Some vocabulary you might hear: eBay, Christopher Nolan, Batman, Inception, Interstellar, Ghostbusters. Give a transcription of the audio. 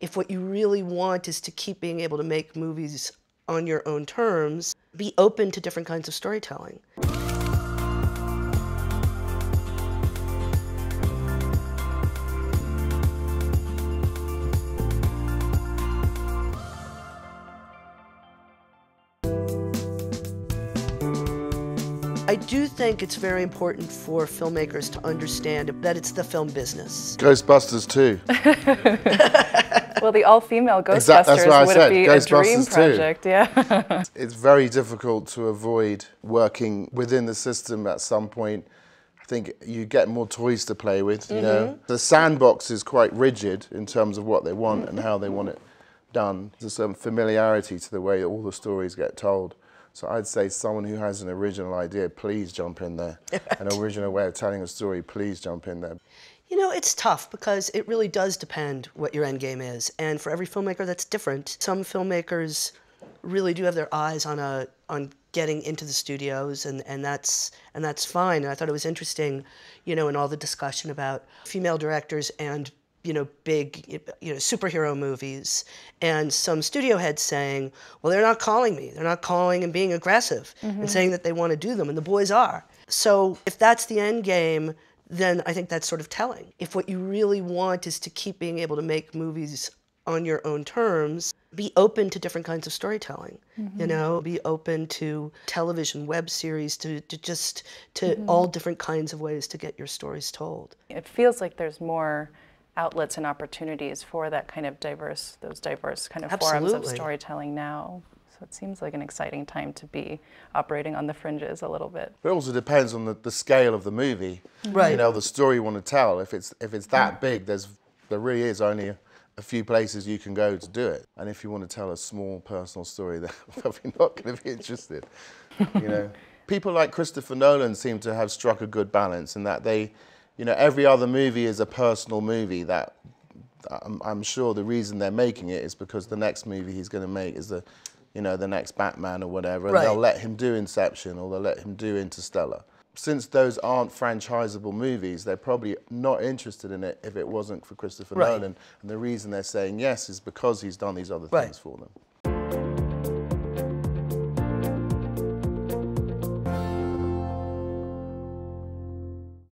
if what you really want is to keep being able to make movies on your own terms, be open to different kinds of storytelling. I do think it's very important for filmmakers to understand that it's the film business. Ghostbusters 2. Well, the all-female Ghostbusters would be a dream project, yeah. It's very difficult to avoid working within the system at some point. I think you get more toys to play with, you know. The sandbox is quite rigid in terms of what they want and how they want it done. There's some familiarity to the way all the stories get told. So I'd say someone who has an original idea, please jump in there. An original way of telling a story, please jump in there. You know, it's tough because it really does depend what your end game is. And for every filmmaker, that's different. Some filmmakers really do have their eyes on getting into the studios, and that's fine. And I thought it was interesting, you know, in all the discussion about female directors and, you know, big, you know, superhero movies, and some studio heads saying, well, they're not calling me. They're not calling and being aggressive and saying that they want to do them, and the boys are. So if that's the end game, then I think that's sort of telling. If what you really want is to keep being able to make movies on your own terms, be open to different kinds of storytelling, you know, be open to television, web series, to all different kinds of ways to get your stories told. It feels like there's more outlets and opportunities for that kind of diverse, those diverse kind of forums of storytelling now. So it seems like an exciting time to be operating on the fringes a little bit. But it also depends on the scale of the movie, right? You know, the story you want to tell. If it's that big, there really is only a few places you can go to do it. And if you want to tell a small personal story, they're probably not going to be interested. You know, people like Christopher Nolan seem to have struck a good balance in that they. You know, every other movie is a personal movie that I'm sure the reason they're making it is because the next movie he's going to make is the, you know, the next Batman or whatever. And they'll let him do Inception or they'll let him do Interstellar. Since those aren't franchisable movies, they're probably not interested in it if it wasn't for Christopher Nolan. And the reason they're saying yes is because he's done these other things for them.